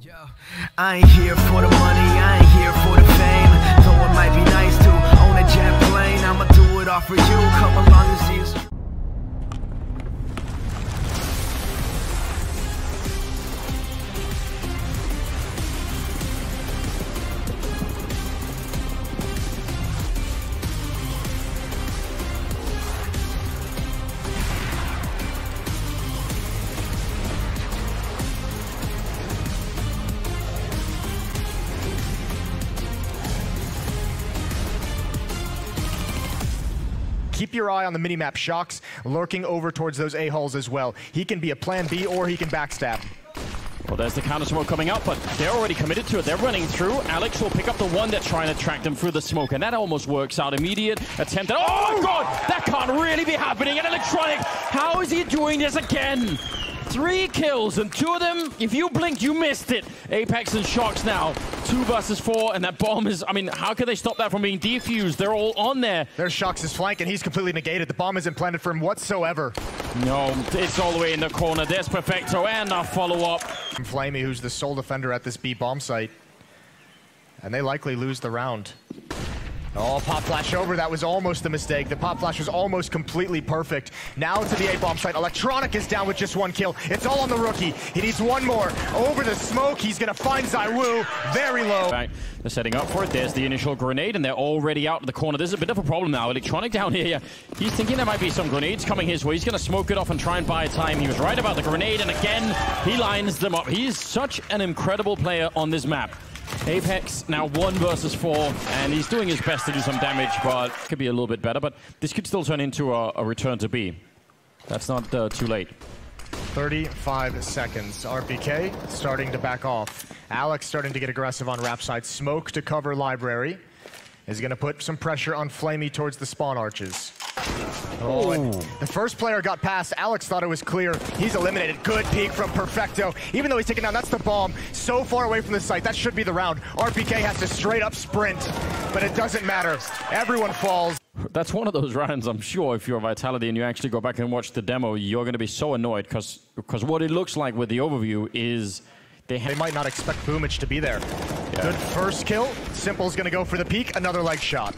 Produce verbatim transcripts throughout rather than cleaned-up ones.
Yo, I ain't here for the money, I ain't here for the fame. Though it might be nice to own a jet plane, I'ma do it all for you. Come along and see us. Keep your eye on the minimap. Shox lurking over towards those A-holes as well. He can be a plan B or he can backstab. Well, there's the counter smoke coming up, but they're already committed to it. They're running through. Alex will pick up the one that's trying to track them through the smoke, and that almost works out. Immediate attempt. At oh, my God! That can't really be happening. And Electronic, how is he doing this again? Three kills, and two of them, if you blinked, you missed it. Apex and shox now. Two versus four, and that bomb is... I mean, how could they stop that from being defused? They're all on there. There's Shox's flank, and he's completely negated. The bomb isn't planted for him whatsoever. No, it's all the way in the corner. There's Perfecto, and a follow-up. Flamie, who's the sole defender at this B bomb site. And they likely lose the round. Oh, pop flash over. That was almost the mistake. The pop flash was almost completely perfect. Now to the A bomb site. Electronic is down with just one kill. It's all on the rookie. He needs one more. Over the smoke, he's going to find Zywoo. Very low. Right. They're setting up for it. There's the initial grenade, and they're already out of the corner. There's a bit of a problem now. Electronic down here. He's thinking there might be some grenades coming his way. He's going to smoke it off and try and buy time. He was right about the grenade, and again, he lines them up. He's such an incredible player on this map. Apex now one versus four, and he's doing his best to do some damage, but could be a little bit better. But this could still turn into a, a return to B. That's not uh, too late. thirty-five seconds. R P K starting to back off. Alex starting to get aggressive on Rap side. Smoke to cover Library. Is going to put some pressure on Flamie towards the spawn arches. Oh, the first player got past. Alex thought it was clear. He's eliminated. Good peek from Perfecto. Even though he's taken down, that's the bomb. So far away from the site. That should be the round. R P K has to straight up sprint, but it doesn't matter. Everyone falls. That's one of those rounds, I'm sure, if you're Vitality and you actually go back and watch the demo, you're going to be so annoyed because because what it looks like with the overview is they, they might not expect Boomich to be there. Yeah. Good first kill. s one mple's going to go for the peek. Another leg shot.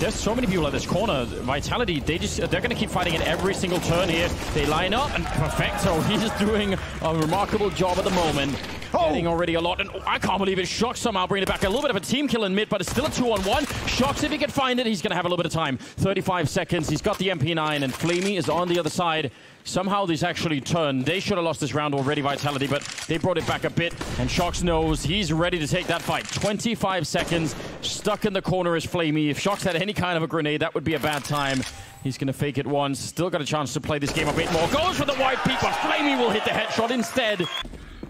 There's so many people at this corner. Vitality, they just, they're going to keep fighting at every single turn here. They line up, and Perfecto, he's doing a remarkable job at the moment. Oh. Getting already a lot, and oh, I can't believe it. shox somehow bringing it back. A little bit of a team kill in mid, but it's still a two on one. shox, if he can find it, he's going to have a little bit of time. thirty-five seconds, he's got the M P nine, and Flamie is on the other side. Somehow these actually turned. They should have lost this round already, Vitality, but they brought it back a bit, and shox knows he's ready to take that fight. twenty-five seconds. Stuck in the corner is Flamie. If shox had any kind of a grenade, that would be a bad time. He's going to fake it once. Still got a chance to play this game a bit more. Goes for the wide peak, but Flamie will hit the headshot instead.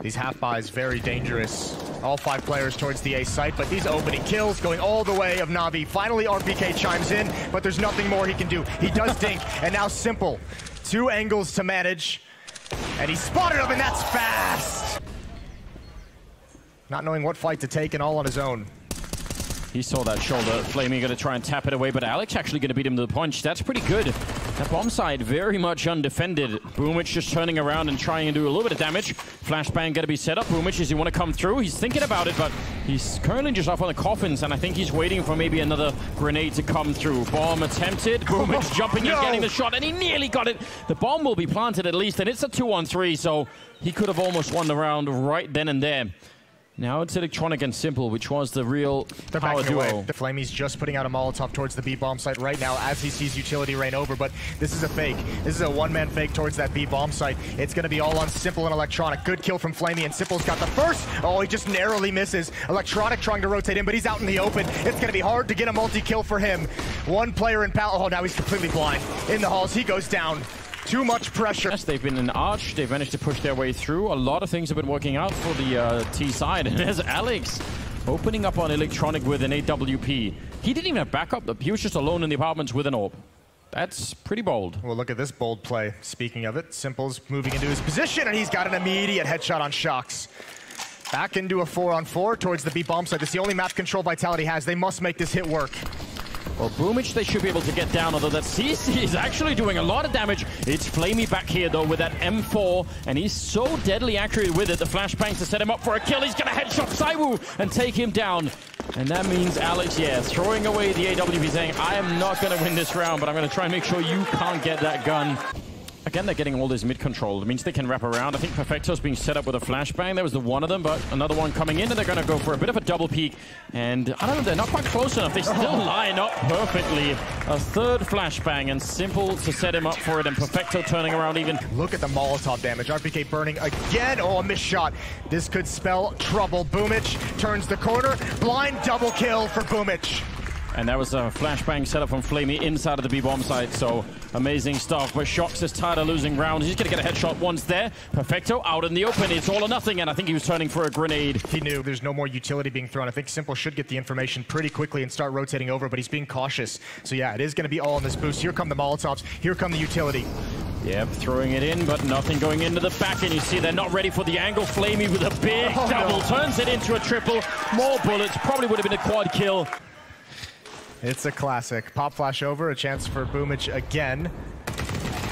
These half buys very dangerous. All five players towards the A site, but these opening kills going all the way of Na'Vi. Finally, R P K chimes in, but there's nothing more he can do. He does dink, and now s one mple. Two angles to manage, and he spotted him, and that's fast. Not knowing what fight to take and all on his own. He saw that shoulder. Flamie going to try and tap it away, but Alex actually going to beat him to the punch. That's pretty good. That bomb side very much undefended. Boomich just turning around and trying to do a little bit of damage. Flashbang going to be set up. Boomich, does he want to come through? He's thinking about it, but he's currently just up on the coffins, and I think he's waiting for maybe another grenade to come through. Bomb attempted. Boomich oh, jumping no. in, getting the shot, and he nearly got it. The bomb will be planted at least, and it's a two on three, so he could have almost won the round right then and there. Now it's Electronic and s one mple, which was the real They're power duo. Away. The Flamie's just putting out a Molotov towards the B bomb site right now as he sees utility rain over, but this is a fake. This is a one-man fake towards that B bomb site. It's going to be all on s one mple and Electronic. Good kill from Flamie, and s one mple's got the first. Oh, he just narrowly misses. Electronic trying to rotate in, but he's out in the open. It's going to be hard to get a multi-kill for him. One player in Pal... Oh, now he's completely blind. In the halls, he goes down. Too much pressure. Yes, they've been an arch. They've managed to push their way through. A lot of things have been working out for the uh, T side. And there's Alex opening up on Electronic with an A W P. He didn't even have backup. He was just alone in the apartments with an orb. That's pretty bold. Well, look at this bold play. Speaking of it, s one mple's moving into his position, and he's got an immediate headshot on shox. Back into a four on four towards the B bomb site. That's the only map control Vitality has. They must make this hit work. Well, Boomich, they should be able to get down, although that C C is actually doing a lot of damage. It's Flamie back here, though, with that M four, and he's so deadly accurate with it. The flashbangs to set him up for a kill. He's going to headshot Saiwoo and take him down. And that means Alex, yeah, throwing away the A W P, saying, I am not going to win this round, but I'm going to try and make sure you can't get that gun. Again, they're getting all this mid-control. It means they can wrap around. I think Perfecto's being set up with a flashbang. There was the one of them, but another one coming in, and they're going to go for a bit of a double peek. And I don't know, they're not quite close enough. They still line up perfectly. A third flashbang, and s one mple to set him up for it, and Perfecto turning around even. Look at the Molotov damage. R P K burning again. Oh, a missed shot. This could spell trouble. Boomich turns the corner. Blind double kill for Boomich. And that was a flashbang setup from Flamie inside of the B-bomb site, so amazing stuff. But shox is tired of losing rounds. He's going to get a headshot once there. Perfecto out in the open. It's all or nothing, and I think he was turning for a grenade. He knew there's no more utility being thrown. I think s one mple should get the information pretty quickly and start rotating over, but he's being cautious. So yeah, it is going to be all in this boost. Here come the Molotovs. Here come the utility. Yep, throwing it in, but nothing going into the back, and you see they're not ready for the angle. Flamie with a big oh, double. No. Turns it into a triple. More bullets. Probably would have been a quad kill. It's a classic. Pop flash over, a chance for Boomich again.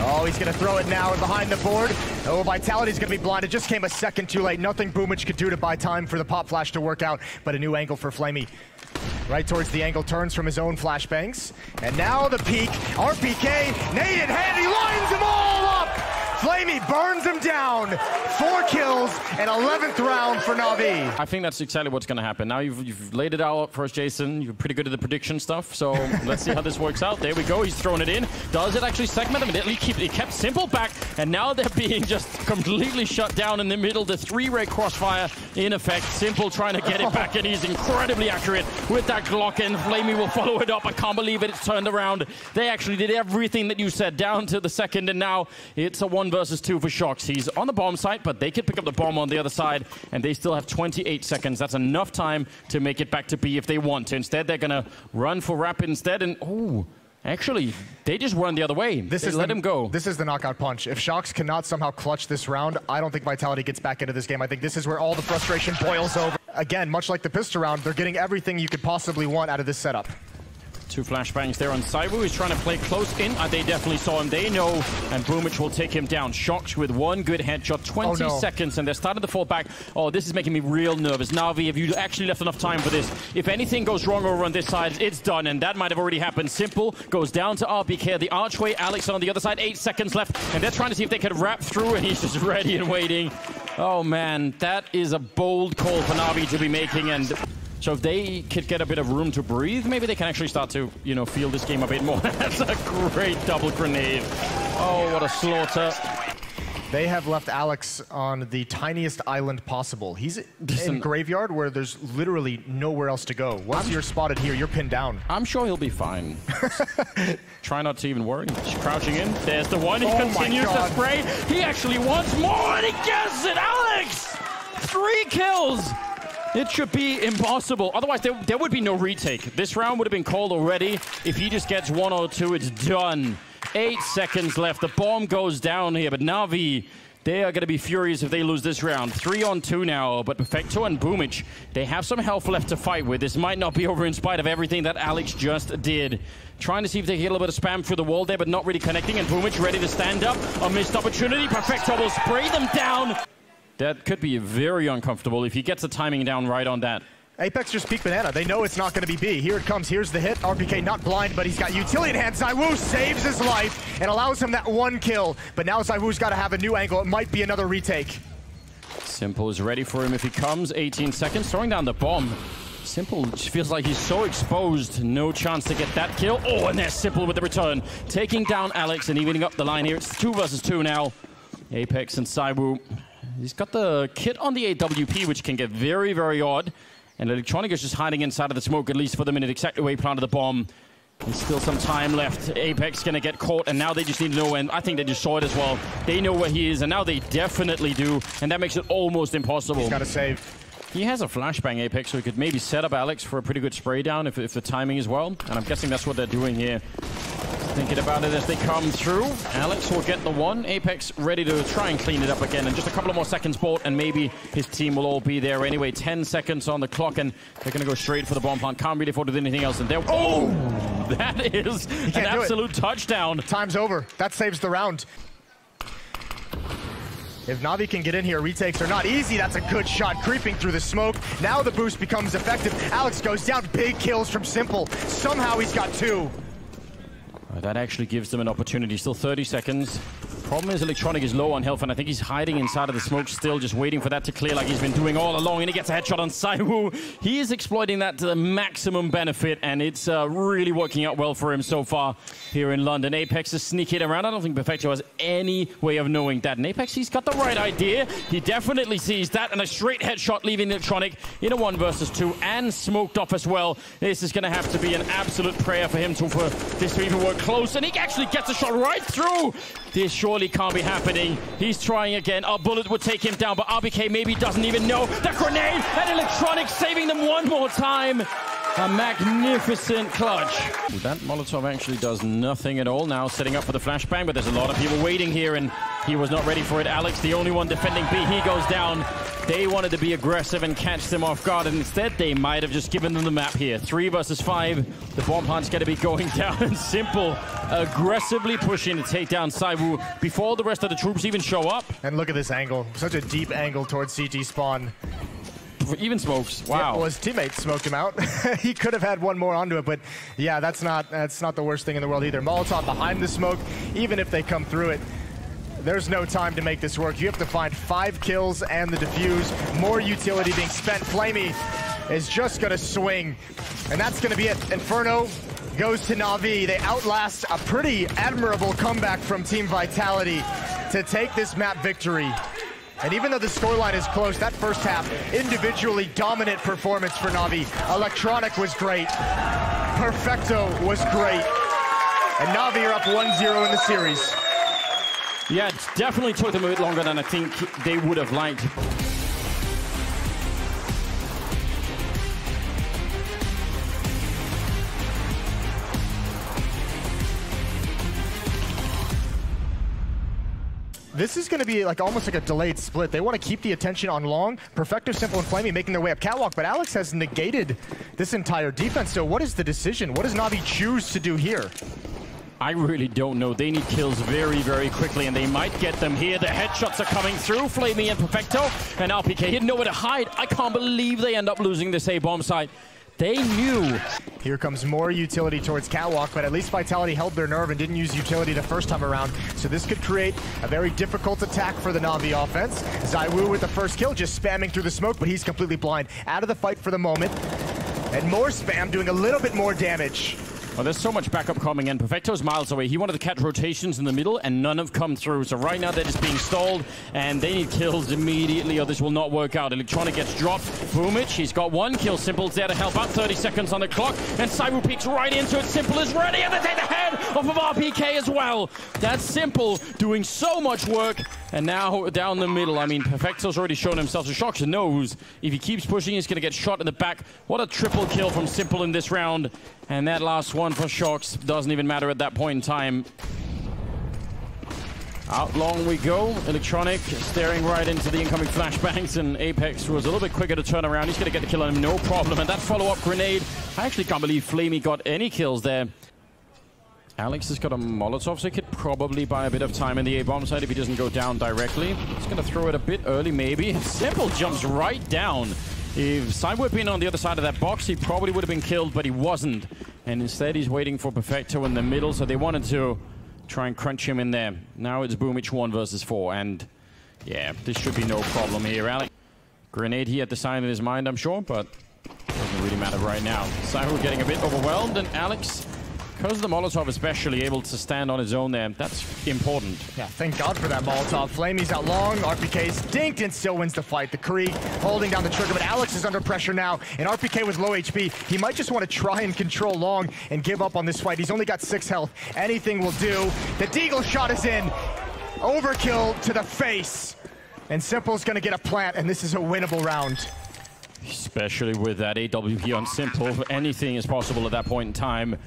Oh, he's going to throw it now and behind the board. Oh, Vitality's going to be blinded. Just came a second too late. Nothing Boomich could do to buy time for the pop flash to work out, but a new angle for Flamie. Right towards the angle, turns from his own flashbangs. And now the peak. R P K, nade in hand, he lines them all up! Flamie burns him down. Four kills and eleventh round for Na'Vi. I think that's exactly what's going to happen. Now you've, you've laid it out for us, Jason. You're pretty good at the prediction stuff, so let's see how this works out. There we go. He's throwing it in. Does it actually segment him? It kept, it kept s one mple back, and now they're being just completely shut down in the middle. The three-ray crossfire, in effect. s one mple trying to get it back, and he's incredibly accurate with that Glock, and Flamie will follow it up. I can't believe it. It's turned around. They actually did everything that you said down to the second, and now it's a one versus two for shox. He's on the bomb site, but they could pick up the bomb on the other side, and they still have twenty-eight seconds. That's enough time to make it back to B if they want to. Instead, they're going to run for Rapid instead, and oh, actually, they just run the other way. This is let him go. This is the knockout punch. If shox cannot somehow clutch this round, I don't think Vitality gets back into this game. I think this is where all the frustration boils over. Again, much like the pistol round, they're getting everything you could possibly want out of this setup. Two flashbangs there on Zywoo. He's trying to play close in. Uh, they definitely saw him. They know, and Boomich will take him down. shox with one good headshot. twenty oh, no. seconds, and they're starting to fall back. Oh, this is making me real nervous. Na'Vi, have you actually left enough time for this? If anything goes wrong over on this side, it's done, and that might have already happened. s one mple goes down to R P K. The archway, Alex on the other side. Eight seconds left, and they're trying to see if they can wrap through, and he's just ready and waiting. Oh, man, that is a bold call for Na'Vi to be making, and... so if they could get a bit of room to breathe, maybe they can actually start to, you know, feel this game a bit more. That's a great double grenade. Oh, what a slaughter. They have left Alex on the tiniest island possible. He's Listen, in graveyard where there's literally nowhere else to go. Once I'm, you're spotted here, you're pinned down. I'm sure he'll be fine. Try not to even worry. He's crouching in. There's the one. He oh continues to spray. He actually wants more, and he gets it. Alex! Three kills! It should be impossible. Otherwise, there, there would be no retake. This round would have been called already. If he just gets one or two, it's done. Eight seconds left. The bomb goes down here, but Na'Vi, they are going to be furious if they lose this round. Three on two now, but Perfecto and Boomich, they have some health left to fight with. This might not be over in spite of everything that Alex just did. Trying to see if they can get a little bit of spam through the wall there, but not really connecting, and Boomich ready to stand up. A missed opportunity. Perfecto will spray them down. That could be very uncomfortable if he gets the timing down right on that. Apex just peeked banana. They know it's not going to be B. Here it comes. Here's the hit. R P K not blind, but he's got utility in hand. Zywoo saves his life and allows him that one kill. But now Zywoo's got to have a new angle. It might be another retake. s one mple is ready for him if he comes. eighteen seconds. Throwing down the bomb. s one mple feels like he's so exposed. No chance to get that kill. Oh, and there's s one mple with the return. Taking down Alex and evening up the line here. It's two versus two now. Apex and Zywoo. He's got the kit on the A W P, which can get very, very odd. And Electronic is just hiding inside of the smoke, at least for the minute, exactly where he planted the bomb. There's still some time left. Apex going to get caught, and now they just need to know, and I think they just saw it as well. They know where he is, and now they definitely do, and that makes it almost impossible. He's got to save. He has a flashbang, Apex, so he could maybe set up Alex for a pretty good spray down if, if the timing is well. And I'm guessing that's what they're doing here. Thinking about it as they come through. Alex will get the one. Apex ready to try and clean it up again. And just a couple of more seconds, Bolt, and maybe his team will all be there anyway. Ten seconds on the clock, and they're going to go straight for the bomb plant. Can't really afford to do anything else. And they're... Oh! That is an absolute touchdown. Time's over. That saves the round. If Na'Vi can get in here, retakes are not easy. That's a good shot, creeping through the smoke. Now the boost becomes effective. Alex goes down, big kills from s one mple. Somehow he's got two. Well, that actually gives them an opportunity. Still thirty seconds. Problem is Electronic is low on health, and I think he's hiding inside of the smoke still, just waiting for that to clear like he's been doing all along. And he gets a headshot on Saiwoo. He is exploiting that to the maximum benefit, and it's uh, really working out well for him so far here in London. Apex is sneaking around. I don't think Perfecto has any way of knowing that. And Apex, he's got the right idea. He definitely sees that, and a straight headshot leaving Electronic in a one versus two, and smoked off as well. This is going to have to be an absolute prayer for him to, for this to even work close, and he actually gets a shot right through. This surely can't be happening. He's trying again. A bullet would take him down, but R B K maybe doesn't even know. The grenade and Electronic saving them one more time. A magnificent clutch. That Molotov actually does nothing at all now, setting up for the flashbang, but there's a lot of people waiting here, and he was not ready for it. Alex, the only one defending B, he goes down. They wanted to be aggressive and catch them off guard, and instead they might have just given them the map here. Three versus five. The bomb hunt's going to be going down, and s one mple aggressively pushing to take down Zywoo before the rest of the troops even show up. And look at this angle. Such a deep angle towards C T spawn. Even smokes. Wow. Yeah, well, his teammates smoked him out. He could have had one more onto it, but yeah, that's not that's not the worst thing in the world either. Molotov behind the smoke. Even if they come through it, there's no time to make this work. You have to find five kills and the defuse. More utility being spent. Flamie is just gonna swing, and that's gonna be it. Inferno goes to Na'Vi. They outlast a pretty admirable comeback from Team Vitality to take this map victory. And even though the scoreline is close, that first half, individually dominant performance for Na'Vi. Electronic was great. Perfecto was great. And Na'Vi are up one zero in the series. Yeah, it definitely took them a bit longer than I think they would have liked. This is going to be like almost like a delayed split. They want to keep the attention on long. Perfecto, s one mple, and Flamie making their way up catwalk, but Alex has negated this entire defense. So what is the decision? What does Na'Vi choose to do here? I really don't know. They need kills very, very quickly, and they might get them here. The headshots are coming through. Flamie and Perfecto, and R P K he didn't know where to hide. I can't believe they end up losing this A bomb site. They knew. Here comes more utility towards catwalk, but at least Vitality held their nerve and didn't use utility the first time around. So this could create a very difficult attack for the Na'Vi offense. Zywoo with the first kill, just spamming through the smoke, but he's completely blind. Out of the fight for the moment. And more spam, doing a little bit more damage. Well, there's so much backup coming in. Perfecto's miles away. He wanted to catch rotations in the middle, and none have come through. So right now, they're just being stalled, and they need kills immediately, or this will not work out. Electronic gets dropped. Boomich, he's got one kill. s one mple's there to help out. thirty seconds on the clock, and Saiwoo peeks right into it. s one mple is ready, and they take the head off of R P K as well. That's s one mple doing so much work, and now down the middle. I mean, Perfecto's already shown himself. So shox knows if he keeps pushing, he's going to get shot in the back. What a triple kill from s one mple in this round. And that last one for shox doesn't even matter at that point in time. Out long we go. Electronic staring right into the incoming flashbangs, and Apex was a little bit quicker to turn around. He's going to get the kill on him, no problem. And that follow-up grenade, I actually can't believe Flamie got any kills there. Alex has got a Molotov, so he could probably buy a bit of time in the A-bomb side if he doesn't go down directly. He's going to throw it a bit early, maybe. s one mple jumps right down. If Saiwoo had been on the other side of that box, he probably would have been killed, but he wasn't. And instead, he's waiting for Perfecto in the middle, so they wanted to try and crunch him in there. Now it's Boomich one versus four, and yeah, this should be no problem here. Alex, grenade here at the side in his mind, I'm sure, but doesn't really matter right now. Saiwoo getting a bit overwhelmed, and Alex, because of the Molotov especially, able to stand on his own there. That's important. Yeah, thank God for that Molotov. Flamie's out long, R P K's dinked and still wins the fight. The Kree holding down the trigger, but Alex is under pressure now, and R P K with low H P. He might just want to try and control long and give up on this fight. He's only got six health. Anything will do. The Deagle shot is in. Overkill to the face. And s one mple's going to get a plant, and this is a winnable round. Especially with that A W P on s one mple. Anything is possible at that point in time.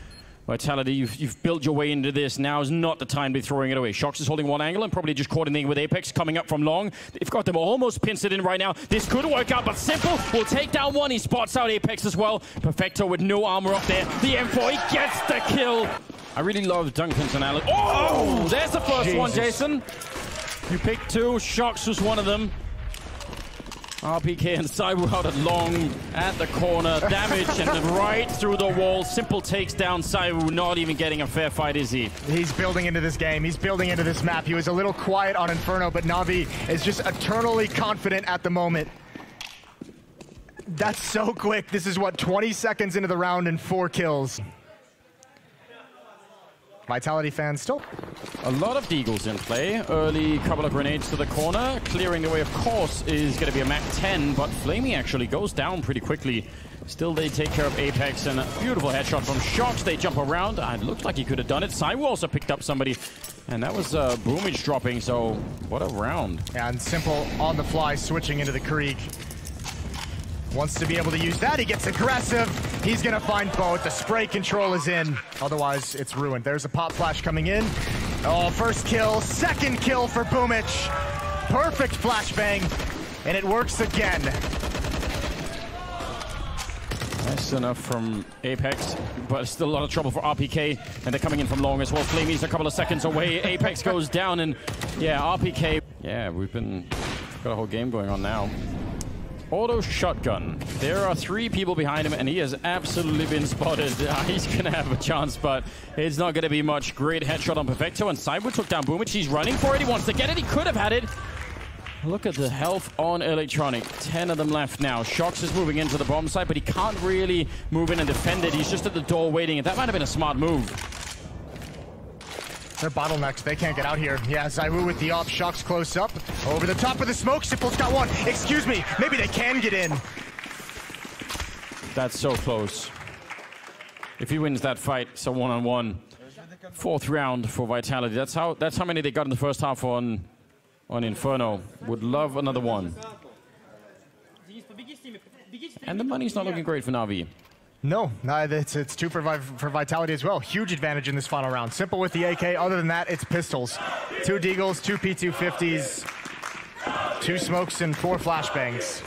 Vitality, you've, you've built your way into this. Now is not the time to be throwing it away. shox is holding one angle and probably just coordinating with Apex coming up from long. They've got them almost pincered in right now. This could work out, but s one mple will take down one. He spots out Apex as well. Perfecto with no armor up there. The M four, he gets the kill. I really love Duncan's and Alex. Oh, oh, there's the first Jesus. one, Jason. You picked two. shox was one of them. R P K and Saiwoo out at long at the corner. Damage and then right through the wall. s one mple takes down Saiwoo, not even getting a fair fight, is he? He's building into this game. He's building into this map. He was a little quiet on Inferno, but Na'Vi is just eternally confident at the moment. That's so quick. This is, what, twenty seconds into the round and four kills. Vitality fans still. A lot of deagles in play. Early couple of grenades to the corner. Clearing the way, of course, is going to be a MAC ten, but Flamie actually goes down pretty quickly. Still, they take care of Apex, and a beautiful headshot from shox. They jump around. Ah, it looked like he could have done it. Saiwoo also picked up somebody, and that was uh, Boomich dropping, so what a round. And s one mple on the fly, switching into the creek. Wants to be able to use that. He gets aggressive. He's going to find both. The spray control is in. Otherwise, it's ruined. There's a pop flash coming in. Oh, first kill. Second kill for Boomich. Perfect flashbang. And it works again. Nice enough from Apex, but still a lot of trouble for R P K. And they're coming in from long as well. Flamie's a couple of seconds away. Apex goes down, and yeah, R P K. Yeah, we've been... got a whole game going on now. Auto shotgun. There are three people behind him, and he has absolutely been spotted. Uh, he's going to have a chance, but it's not going to be much. Great headshot on Perfecto, and Saiwoo took down Boomich. He's running for it. He wants to get it. He could have had it. Look at the health on Electronic. ten of them left now. shox is moving into the bomb site, but he can't really move in and defend it. He's just at the door waiting, and that might have been a smart move. They're bottlenecks. They can't get out here. Yeah, Zywoo with the off. shox close up. Over the top of the smoke. s one mple's got one. Excuse me. Maybe they can get in. That's so close. If he wins that fight, so one-on-one. Fourth round for Vitality. That's how that's how many they got in the first half on, on Inferno. Would love another one. And the money's not looking great for Na'Vi. No, it's, it's two for, for Vitality as well. Huge advantage in this final round. s one mple with the A K. Other than that, it's pistols. Two deagles, two P two fifties, two smokes, and four flashbangs.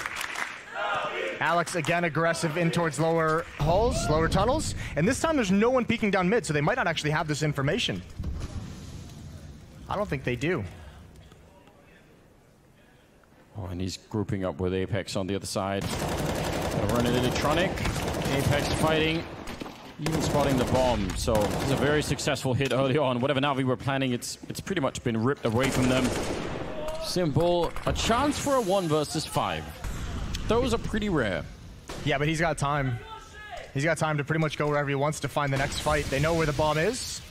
Alex again aggressive in towards lower hulls, lower tunnels. And this time there's no one peeking down mid, so they might not actually have this information. I don't think they do. Oh, and he's grouping up with Apex on the other side. Running Electronic. Apex fighting, even spotting the bomb. So it's a very successful hit early on. Whatever Na'Vi were planning, it's it's pretty much been ripped away from them. s one mple, a chance for a one versus five. Those are pretty rare. Yeah, but he's got time. He's got time to pretty much go wherever he wants to find the next fight. They know where the bomb is.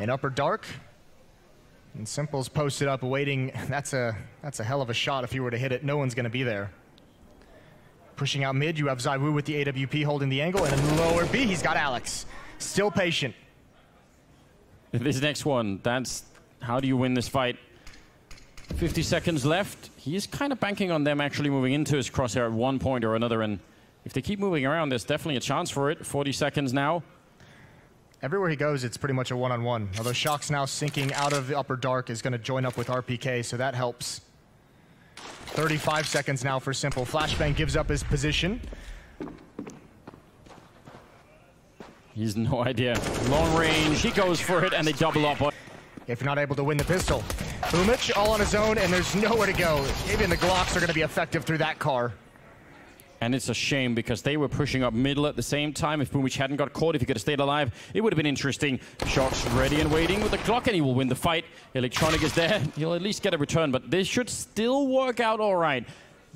In upper dark. And s one mple's posted up waiting. That's a that's a hell of a shot if you were to hit it. No one's gonna be there. Pushing out mid, you have Zywoo with the A W P holding the angle, and in lower B, he's got Alex. Still patient. This next one, that's how do you win this fight? fifty seconds left. He is kind of banking on them actually moving into his crosshair at one point or another, and if they keep moving around, there's definitely a chance for it. forty seconds now. Everywhere he goes, it's pretty much a one-on-one. Although shox now sinking out of the upper dark is going to join up with R P K, so that helps. thirty-five seconds now for s one mple. Flashbang gives up his position. He's no idea. Long range, he goes for it, and they double up. If you're not able to win the pistol. Boomich all on his own, and there's nowhere to go. Even the Glocks are going to be effective through that car. And it's a shame because they were pushing up middle at the same time. If Boomich hadn't got caught, if he could have stayed alive, it would have been interesting. shox ready and waiting with the clock, and he will win the fight. Electronic is there. He'll at least get a return, but this should still work out all right.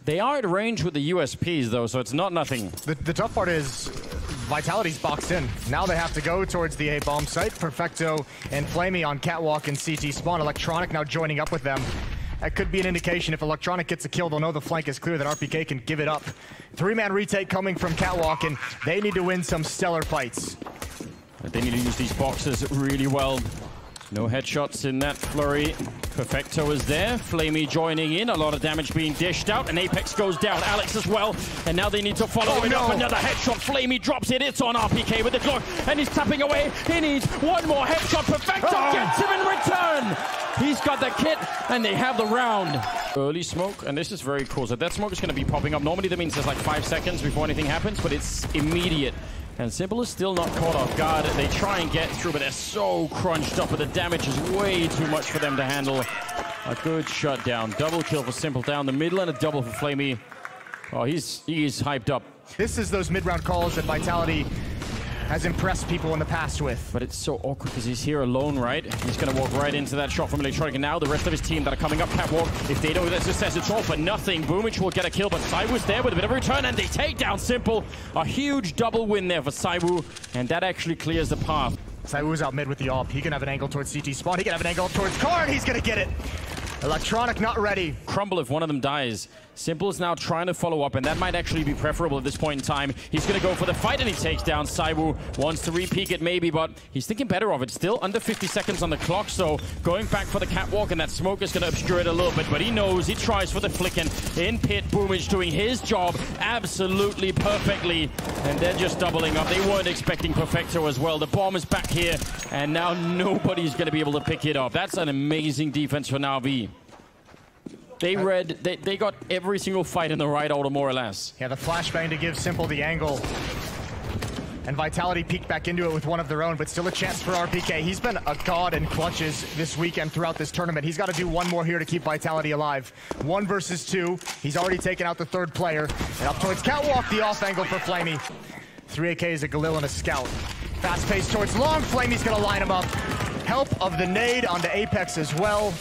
They are at range with the U S Ps, though, so it's not nothing. The, the tough part is Vitality's boxed in. Now they have to go towards the A bomb site. Perfecto and Flamie on catwalk and C T spawn. Electronic now joining up with them. That could be an indication. If Electronic gets a kill, they'll know the flank is clear, that R P K can give it up. Three-man retake coming from catwalk, and they need to win some stellar fights. They need to use these boxes really well. No headshots in that flurry. Perfecto is there, Flamie joining in, a lot of damage being dished out, and Apex goes down, Alex as well, and now they need to follow oh, it no. up, another headshot, Flamie drops it, it's on R P K with the Glock, and he's tapping away, he needs one more headshot, Perfecto oh. gets him in return! He's got the kit, and they have the round. Early smoke, and this is very cool, so that smoke is going to be popping up, normally that means there's like five seconds before anything happens, but it's immediate. And s one mple is still not caught off guard. They try and get through, but they're so crunched up, but the damage is way too much for them to handle. A good shutdown. Double kill for s one mple down the middle, and a double for Flamie. Oh, he's, he's hyped up. This is those mid-round calls that Vitality has impressed people in the past with. But it's so awkward because he's here alone, right? He's going to walk right into that shot from Electronic. And now the rest of his team that are coming up can't walk. If they don't get success, it's all for nothing. Boomich will get a kill, but Saiwoo's there with a bit of a return, and they take down s one mple. A huge double win there for Saiwoo, and that actually clears the path. Saiwoo's out mid with the A W P. He can have an angle towards C T spawn. He can have an angle towards Karn. He's going to get it. Electronic not ready. Crumble if one of them dies. s one mple is now trying to follow up, and that might actually be preferable at this point in time. He's going to go for the fight, and he takes down Zywoo. Wants to re-peek it maybe, but he's thinking better of it. Still under fifty seconds on the clock, so going back for the catwalk, and that smoke is going to obscure it a little bit. But he knows, he tries for the flick, and in pit, Boomich doing his job absolutely perfectly. And they're just doubling up. They weren't expecting Perfecto as well. The bomb is back here, and now nobody's going to be able to pick it up. That's an amazing defense for Na'Vi. They read, they, they got every single fight in the right order, more or less. Yeah, the flashbang to give s one mple the angle. And Vitality peeked back into it with one of their own, but still a chance for R P K. He's been a god in clutches this weekend throughout this tournament. He's got to do one more here to keep Vitality alive. One versus two. He's already taken out the third player. And up towards catwalk, the off angle for Flamie. three A K is a Galil and a scout. Fast pace towards long. Flamie's going to line him up. Help of the nade onto Apex as well.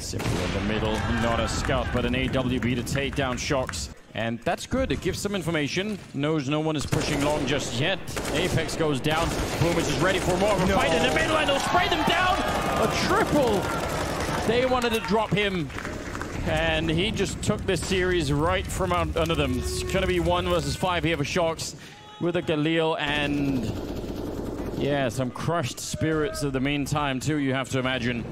s one mple in the middle, not a scout, but an A W B to take down shox. And that's good, it gives some information. Knows no one is pushing long just yet. Apex goes down, Boomich is ready for more of a no. fight in the middle, and they'll spray them down! A triple! They wanted to drop him, and he just took this series right from out under them. It's gonna be one versus five here for shox with a Galil and... yeah, some crushed spirits at the meantime too, you have to imagine.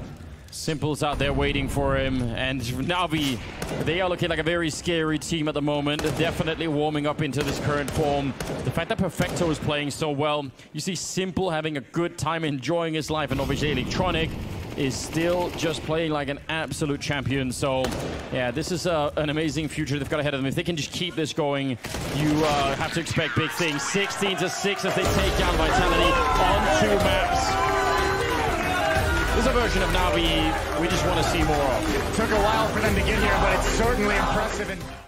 s one mple's out there waiting for him, and Na'Vi, they are looking like a very scary team at the moment. They're definitely warming up into this current form. The fact that Perfecto is playing so well, you see s one mple having a good time enjoying his life, and obviously Electronic is still just playing like an absolute champion. So, yeah, this is uh, an amazing future they've got ahead of them. If they can just keep this going, you uh, have to expect big things. sixteen to six as they take down Vitality on two maps. This is a version of Na'Vi we just want to see more of. It took a while for them to get here, but it's certainly impressive. And